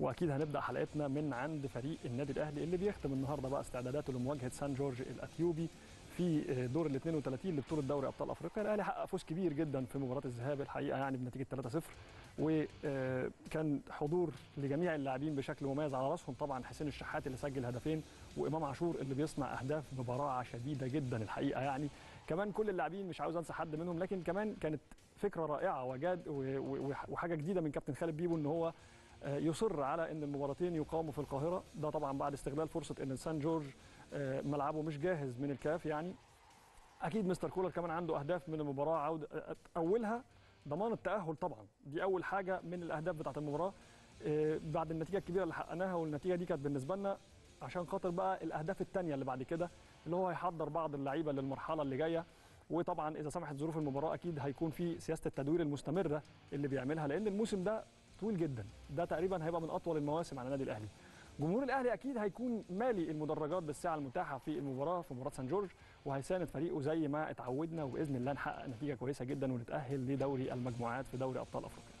واكيد هنبدا حلقتنا من عند فريق النادي الاهلي اللي بيختم النهارده بقى استعداداته لمواجهه سان جورج الاثيوبي في دور ال 32 لبطوله دوري ابطال افريقيا. الاهلي حقق فوز كبير جدا في مباراه الذهاب الحقيقه، يعني بنتيجه 3-0، وكان حضور لجميع اللاعبين بشكل مميز، على راسهم طبعا حسين الشحات اللي سجل هدفين، وامام عاشور اللي بيصنع اهداف ببراعه شديده جدا الحقيقه. يعني كمان كل اللاعبين، مش عاوز انسى حد منهم، لكن كمان كانت فكره رائعه وجاد وحاجه جديده من كابتن خالد بيبو ان هو يصر على ان المباراتين يقاموا في القاهره، ده طبعا بعد استغلال فرصه ان سان جورج ملعبه مش جاهز من الكاف. يعني اكيد مستر كولر كمان عنده اهداف من المباراه، عوده اولها ضمان التاهل، طبعا دي اول حاجه من الاهداف بتاعه المباراه بعد النتيجه الكبيره اللي حققناها، والنتيجه دي كانت بالنسبه لنا عشان خاطر بقى الاهداف الثانيه اللي بعد كده، اللي هو هيحضر بعض اللعيبه للمرحله اللي جايه. وطبعا اذا سمحت ظروف المباراه اكيد هيكون في سياسه التدوير المستمره اللي بيعملها، لان الموسم ده طويل جدا، ده تقريبا هيبقى من اطول المواسم على النادي الاهلي. جمهور الاهلي اكيد هيكون مالي المدرجات بالساعه المتاحه في المباراه في مباراه سان جورج، وهيساند فريقه زي ما اتعودنا، وباذن الله نحقق نتيجه كويسه جدا ونتاهل لدوري المجموعات في دوري ابطال افريقيا.